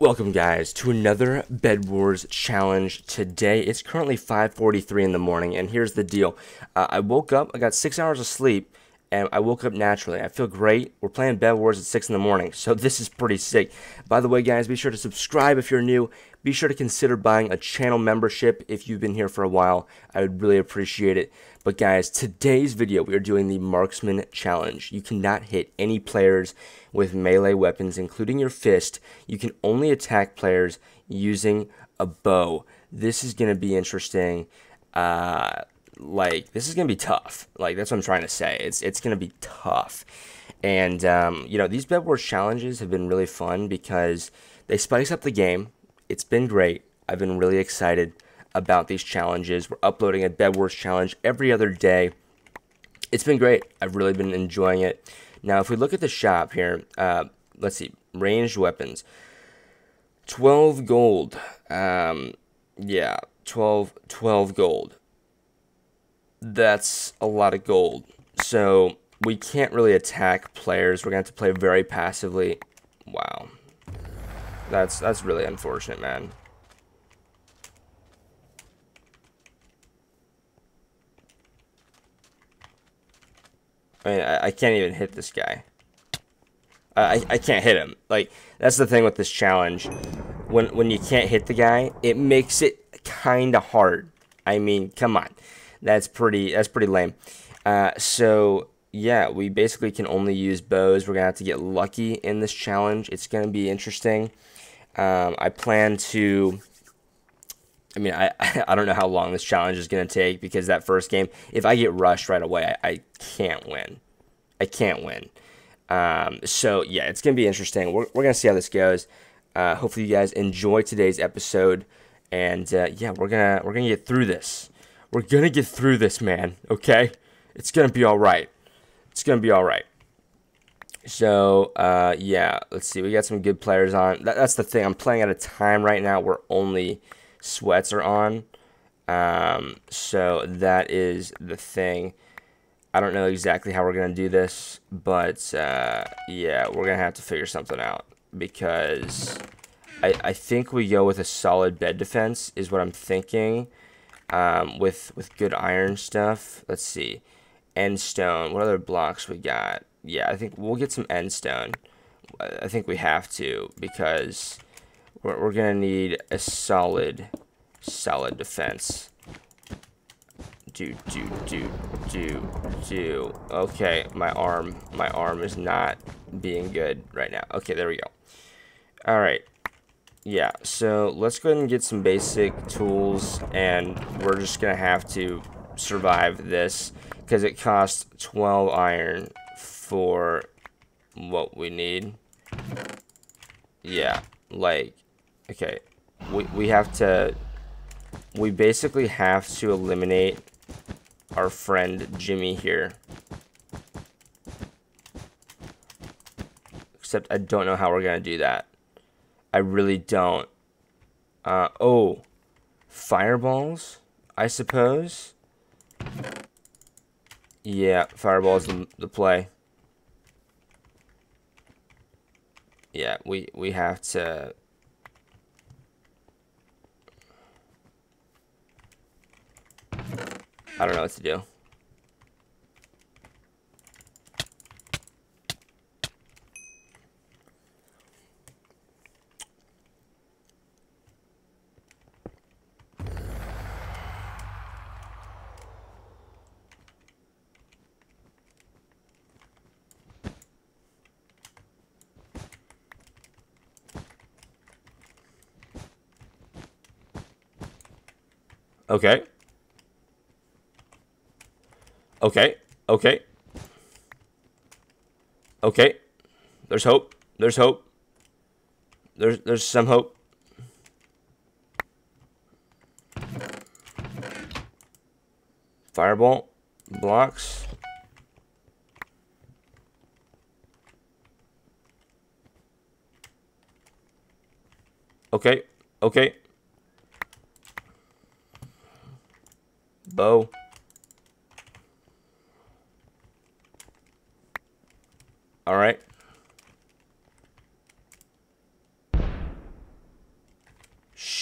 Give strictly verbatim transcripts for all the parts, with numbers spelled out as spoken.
Welcome guys to another Bedwars challenge today. It's currently five forty-three in the morning, and here's the deal. Uh, I woke up, I got six hours of sleep, and I woke up naturally. I feel great. We're playing Bedwars at six in the morning, so this is pretty sick. By the way, guys, be sure to subscribe if you're new. Be sure to consider buying a channel membership if you've been here for a while. I would really appreciate it. But guys, today's video, we are doing the Marksman Challenge. You cannot hit any players with melee weapons, including your fist. You can only attack players using a bow. This is going to be interesting. Uh... Like, this is going to be tough. Like, that's what I'm trying to say. It's it's going to be tough. And, um, you know, these Bedwars challenges have been really fun because they spice up the game. It's been great. I've been really excited about these challenges. We're uploading a Bedwars challenge every other day. It's been great. I've really been enjoying it. Now, if we look at the shop here, uh, let's see, ranged weapons. twelve gold. Um, yeah, twelve, twelve gold. That's a lot of gold, so we can't really attack players. We're gonna have to play very passively. Wow, that's that's really unfortunate, man. I mean, I, I can't even hit this guy. I I can't hit him. Like, that's the thing with this challenge. When when you can't hit the guy, it makes it kind of hard. I mean, come on. That's pretty, that's pretty lame. Uh, so, yeah, we basically can only use bows. We're going to have to get lucky in this challenge. It's going to be interesting. Um, I plan to... I mean, I, I don't know how long this challenge is going to take because that first game, if I get rushed right away, I, I can't win. I can't win. Um, so, yeah, it's going to be interesting. We're, we're going to see how this goes. Uh, hopefully you guys enjoy today's episode. And, uh, yeah, we're gonna we're gonna get through this. We're going to get through this, man, okay? It's going to be all right. It's going to be all right. So, uh, yeah, let's see. We got some good players on. That, that's the thing. I'm playing at a time right now where only sweats are on. Um, so that is the thing. I don't know exactly how we're going to do this, but, uh, yeah, we're going to have to figure something out because I, I think we go with a solid bed defense is what I'm thinking. Um, with with good iron stuff. Let's see, end stone. What other blocks we got? Yeah, I think we'll get some end stone. I think we have to because we're, we're gonna need a solid, solid defense. Do do do do do. Okay, my arm, my arm is not being good right now. Okay, there we go. All right. Yeah, so let's go ahead and get some basic tools, and we're just going to have to survive this, because it costs twelve iron for what we need. Yeah, like, okay, we, we have to, we basically have to eliminate our friend Jimmy here. Except I don't know how we're going to do that. I really don't. Uh, oh, fireballs, I suppose. Yeah, fireballs the, the play. Yeah, we we have to. I don't know what to do. Okay. Okay. Okay. Okay. There's hope. There's hope. There's there's some hope. Fireball blocks. Okay. Okay. Bow. All right.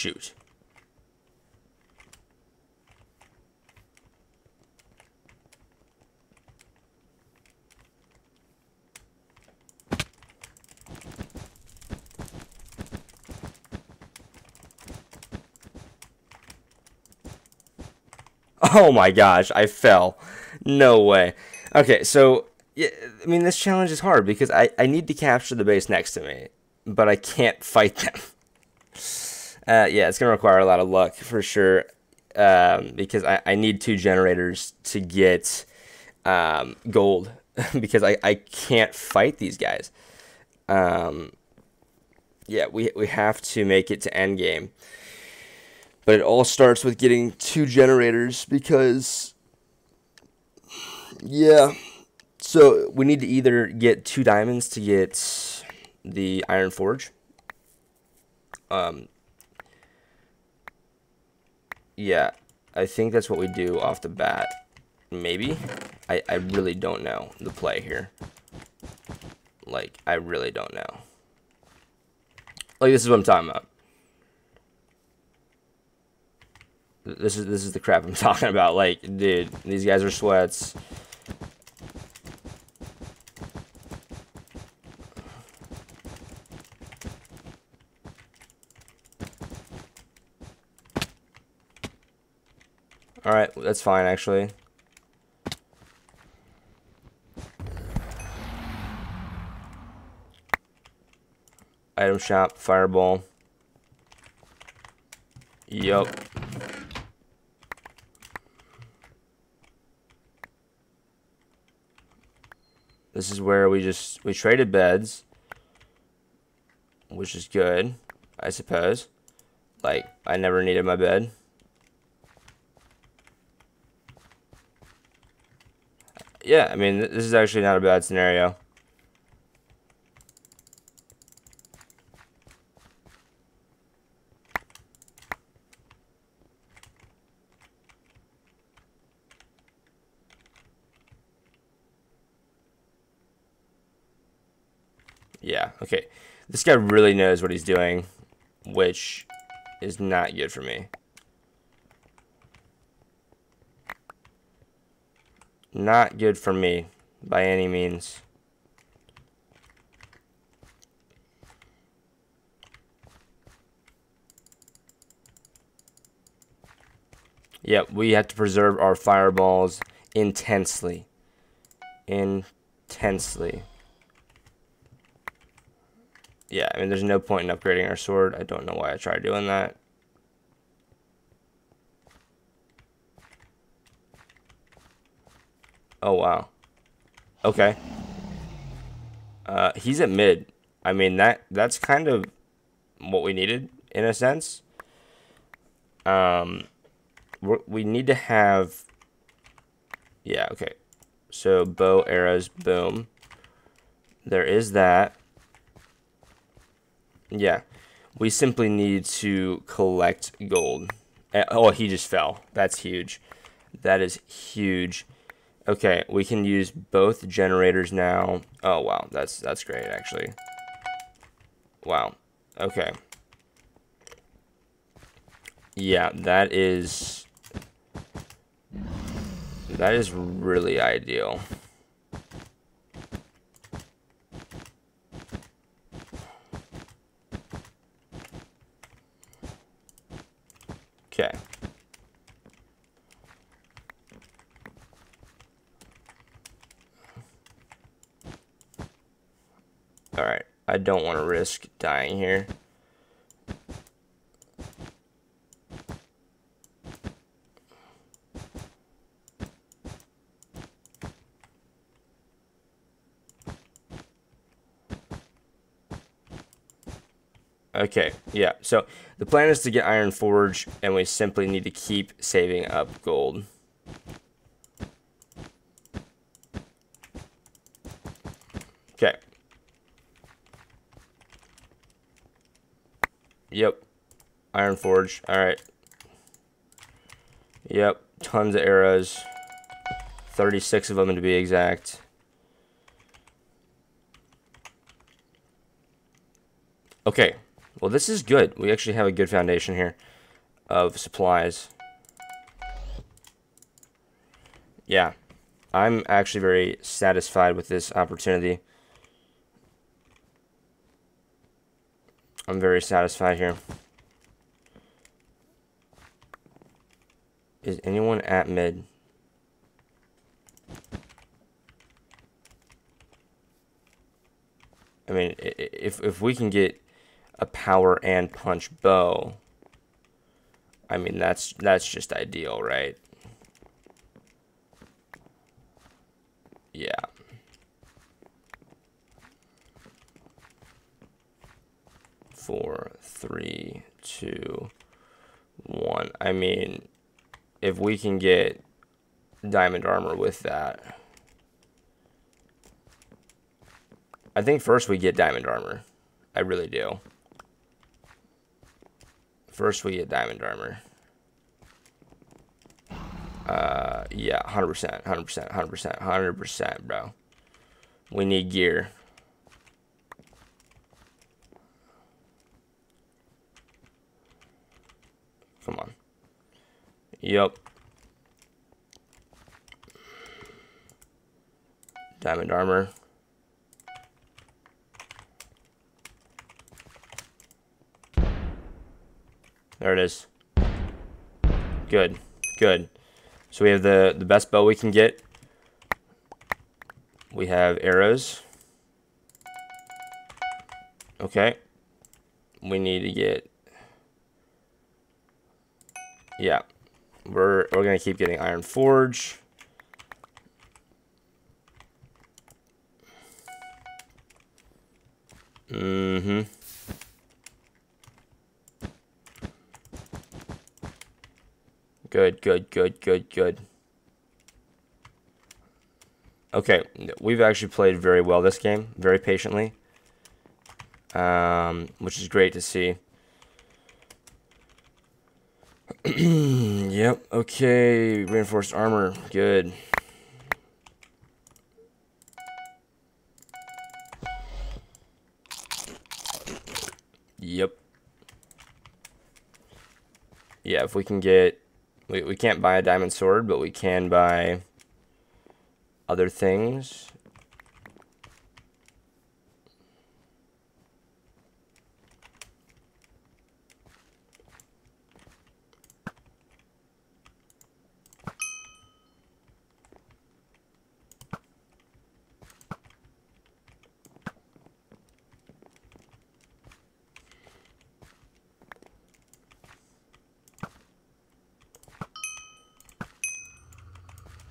shoot. Oh my gosh, I fell. No way. Okay, so, yeah, I mean, this challenge is hard because I, I need to capture the base next to me, but I can't fight them. Uh, yeah, it's going to require a lot of luck for sure, um, because I, I need two generators to get um, gold because I, I can't fight these guys. Um, yeah, we, we have to make it to endgame. But it all starts with getting two generators because, yeah, so we need to either get two diamonds to get the Iron Forge. Um, yeah, I think that's what we do off the bat. Maybe. I, I really don't know the play here. Like, I really don't know. Like, this is what I'm talking about. This is this is the crap I'm talking about. Like, dude, these guys are sweats. All right, that's fine actually. Item shop, fireball. Yup. This is where we just, we traded beds, which is good, I suppose. Like, I never needed my bed. Yeah, I mean, this is actually not a bad scenario. Yeah, okay. This guy really knows what he's doing, which is not good for me. Not good for me, by any means. Yep, we have to preserve our fireballs intensely. Intensely. Yeah, I mean, there's no point in upgrading our sword. I don't know why I tried doing that. Oh, wow. Okay. Uh, he's at mid. I mean, that that's kind of what we needed, in a sense. Um, we're, we need to have... Yeah, okay. So, bow, arrows, boom. There is that. Yeah, we simply need to collect gold. Oh, he just fell. That's huge. That is huge. Okay, we can use both generators now. Oh, wow, that's that's great, actually. Wow, okay. Yeah, that is... That is really ideal. Okay. Alright, I don't want to risk dying here. Okay, yeah, so the plan is to get Iron Forge, and we simply need to keep saving up gold. Okay. Yep, Iron Forge, alright. Yep, tons of arrows, thirty-six of them to be exact. Okay. Well, this is good. We actually have a good foundation here of supplies. Yeah, I'm actually very satisfied with this opportunity. I'm very satisfied here. Is anyone at mid? I mean, if, if we can get a power and punch bow, I mean, that's that's just ideal, right? Yeah. Four, three, two, one. I mean, if we can get diamond armor with that. I think first we get diamond armor. I really do. First we get diamond armor. Uh, yeah, one hundred percent, one hundred percent, one hundred percent, one hundred percent, bro. We need gear. Come on. Yep. Diamond armor. There it is. Good, good. So we have the, the best bow we can get. We have arrows. Okay. We need to get... Yeah. We're, we're going to keep getting Iron Forge. Mm-hmm. Good, good, good, good, good. Okay, we've actually played very well this game, very patiently, um, which is great to see. Yep, okay, reinforced armor, good. Yep. Yeah, if we can get... We, we can't buy a diamond sword, but we can buy other things.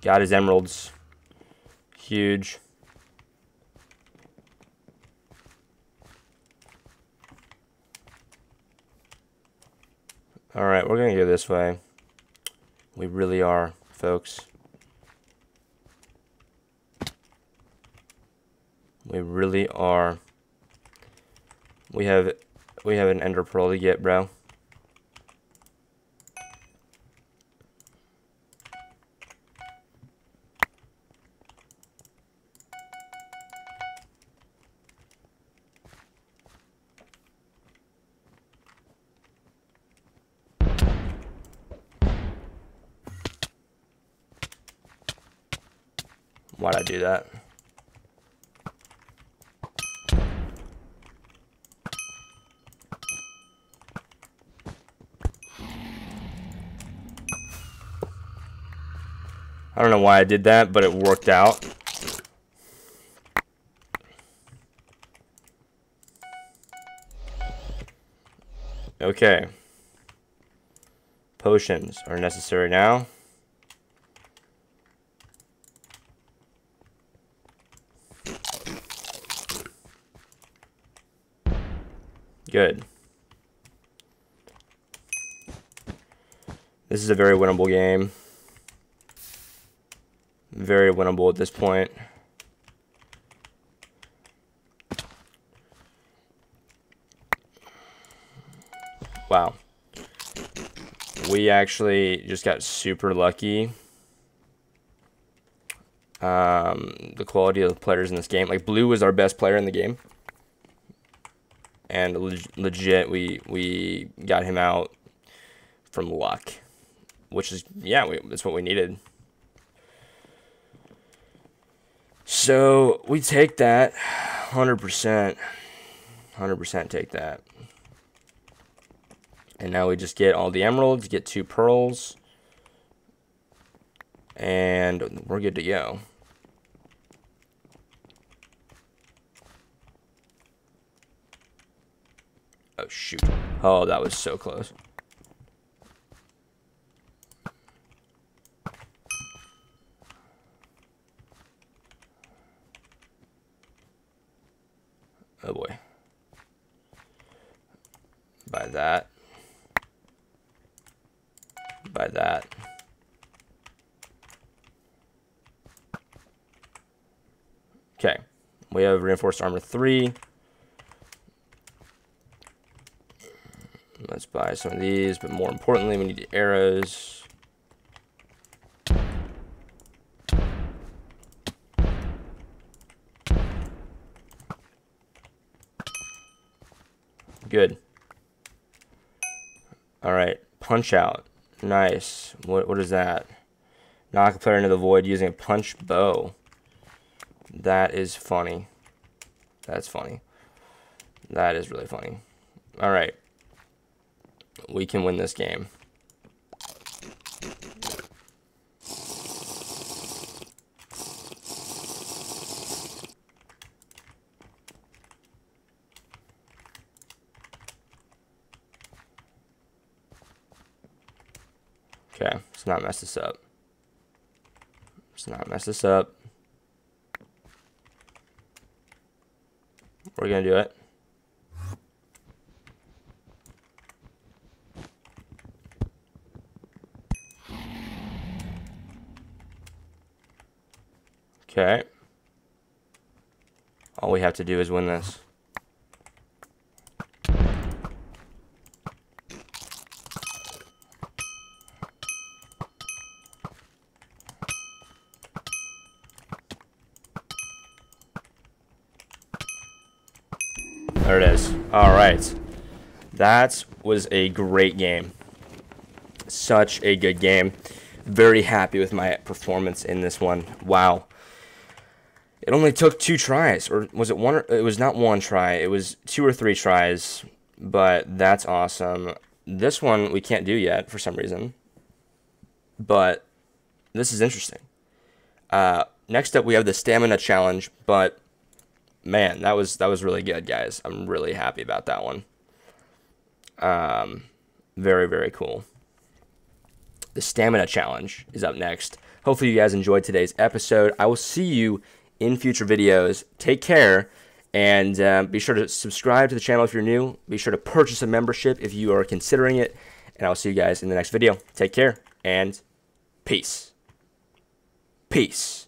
Got his emeralds. Huge. Alright, we're gonna go this way. We really are, folks. We really are. We have we have an ender pearl to get, bro. Why'd I do that? I don't know why I did that, but it worked out. Okay. Potions are necessary now. Good. This is a very winnable game. Very winnable at this point. Wow. We actually just got super lucky. Um, the quality of the players in this game. Like, Blue was our best player in the game. and le legit we we got him out from luck, which is, yeah, we, that's what we needed. So we take that, one hundred percent, one hundred percent take that. And now we just get all the emeralds, get two pearls, and we're good to go. Oh, shoot. Oh, that was so close. Oh, boy. Buy that. Buy that. Okay. We have reinforced armor three. Let's buy some of these, but more importantly, we need arrows. Good. All right, punch out. Nice. What what is that? Knock a player into the void using a punch bow. That is funny. That's funny. That is really funny. All right. We can win this game. Okay, let's not mess this up. Let's not mess this up. We're gonna do it. Okay. All we have to do is win this. There it is. All right. That was a great game. Such a good game. Very happy with my performance in this one. Wow. It only took two tries, or was it one? Or, it was not one try. It was two or three tries, but that's awesome. This one we can't do yet for some reason, but this is interesting. Uh, next up, we have the stamina challenge, but man, that was that was really good, guys. I'm really happy about that one. Um, very, very cool. The stamina challenge is up next. Hopefully, you guys enjoyed today's episode. I will see you in future videos. Take care, and uh, be sure to subscribe to the channel if you're new. Be sure to purchase a membership if you are considering it, and I'll see you guys in the next video. Take care, and peace. Peace.